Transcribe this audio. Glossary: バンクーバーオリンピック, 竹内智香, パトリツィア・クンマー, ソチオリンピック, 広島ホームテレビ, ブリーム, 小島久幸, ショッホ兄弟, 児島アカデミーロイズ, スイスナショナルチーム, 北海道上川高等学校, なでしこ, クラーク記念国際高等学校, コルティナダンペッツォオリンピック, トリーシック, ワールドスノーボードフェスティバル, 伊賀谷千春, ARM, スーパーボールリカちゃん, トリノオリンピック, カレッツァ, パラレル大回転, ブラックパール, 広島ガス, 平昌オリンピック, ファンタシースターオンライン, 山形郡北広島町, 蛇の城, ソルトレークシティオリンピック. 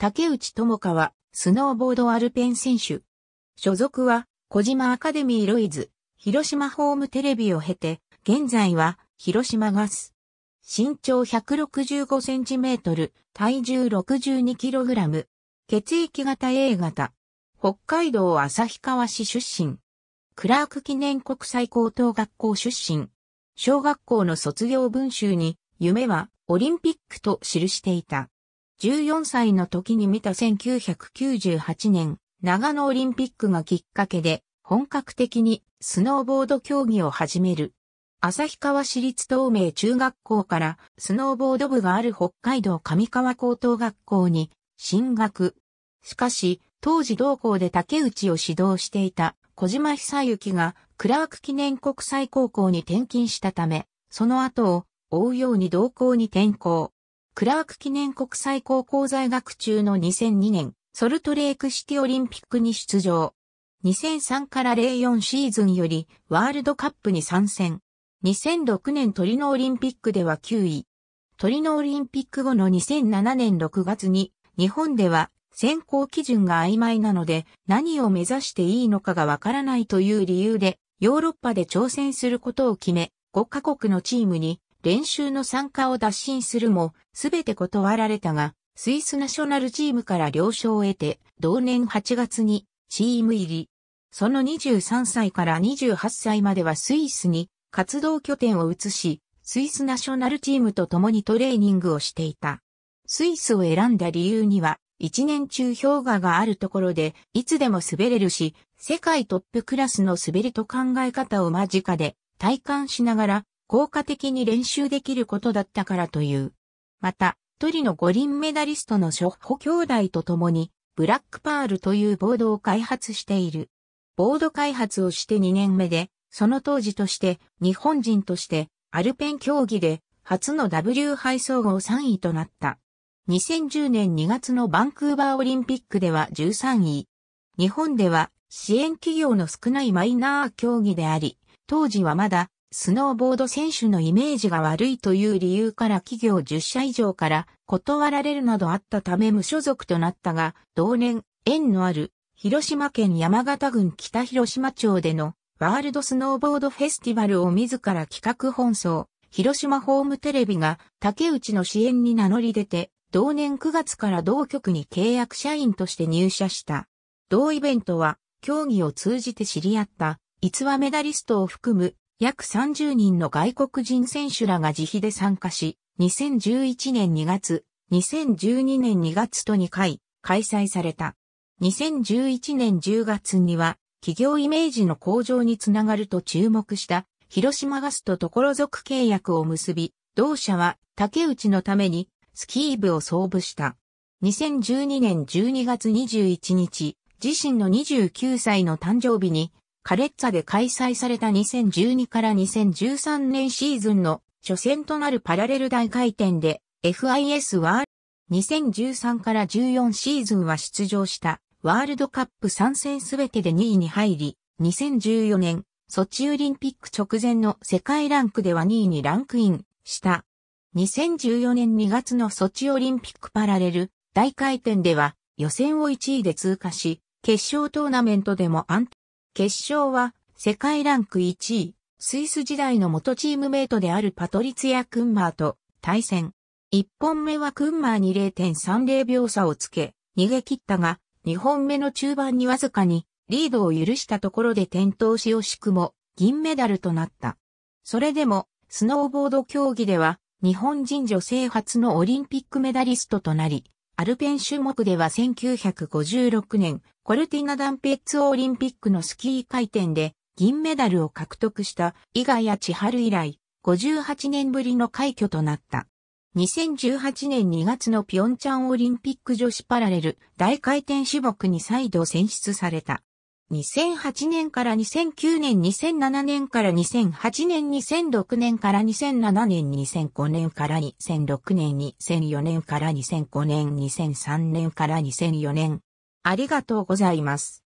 竹内智香は、スノーボードアルペン選手。所属は、児島アカデミーロイズ、広島ホームテレビを経て、現在は、広島ガス。身長165センチメートル、体重62キログラム。血液型 A 型。北海道旭川市出身。クラーク記念国際高等学校出身。小学校の卒業文集に、夢はオリンピックと記していた。14歳の時に見た1998年、長野オリンピックがきっかけで、本格的にスノーボード競技を始める。旭川市立東明中学校からスノーボード部がある北海道上川高等学校に進学。しかし、当時同校で竹内を指導していた小島久幸がクラーク記念国際高校に転勤したため、その後を追うように同校に転校。クラーク記念国際高校在学中の2002年、ソルトレークシティオリンピックに出場。2003から04シーズンよりワールドカップに参戦。2006年トリノオリンピックでは9位。トリノオリンピック後の2007年6月に、日本では選考基準が曖昧なので何を目指していいのかがわからないという理由で、ヨーロッパで挑戦することを決め、5カ国のチームに、練習の参加を打診するも、すべて断られたが、スイスナショナルチームから了承を得て、同年8月にチーム入り。その23歳から28歳まではスイスに活動拠点を移し、スイスナショナルチームと共にトレーニングをしていた。スイスを選んだ理由には、1年中氷河があるところで、いつでも滑れるし、世界トップクラスの滑りと考え方を間近で体感しながら、効果的に練習できることだったからという。また、トリノ五輪メダリストのショッホ兄弟と共に、ブラックパールというボードを開発している。ボード開発をして2年目で、その当時として、日本人として、アルペン競技で、初の W 杯総合3位となった。2010年2月のバンクーバーオリンピックでは13位。日本では、支援企業の少ないマイナー競技であり、当時はまだ、スノーボード選手のイメージが悪いという理由から企業10社以上から断られるなどあったため無所属となったが、同年、縁のある広島県山形郡北広島町でのワールドスノーボードフェスティバルを自ら企画奔走、広島ホームテレビが竹内の支援に名乗り出て、同年9月から同局に契約社員として入社した。同イベントは競技を通じて知り合った逸話メダリストを含む約30人の外国人選手らが自費で参加し、2011年2月、2012年2月と2回開催された。2011年10月には、企業イメージの向上につながると注目した、広島ガスと所属契約を結び、同社は竹内のためにスキー部を創部した。2012年12月21日、自身の29歳の誕生日に、カレッツァで開催された2012から2013年シーズンの初戦となるパラレル大回転で FIS は2013から14シーズンは出場したワールドカップ3戦すべてで2位に入り、2014年ソチオリンピック直前の世界ランクでは2位にランクインした。2014年2月のソチオリンピックパラレル大回転では予選を1位で通過し、決勝トーナメントでも安定。決勝は世界ランク1位、スイス時代の元チームメイトであるパトリツィア・クンマーと対戦。1本目はクンマーに 0.30 秒差をつけ、逃げ切ったが、2本目の中盤にわずかにリードを許したところで転倒し惜しくも銀メダルとなった。それでも、スノーボード競技では日本人女性初のオリンピックメダリストとなり、アルペン種目では1956年、コルティナダンペッツオオリンピックのスキー回転で銀メダルを獲得した伊賀谷千春以来、58年ぶりの快挙となった。2018年2月の平昌オリンピック女子パラレル大回転種目に再度選出された。2008年から2009年、2007年から2008年、2006年から2007年、2005年から2006年、2004年から2005年、2003年から2004年。ありがとうございます。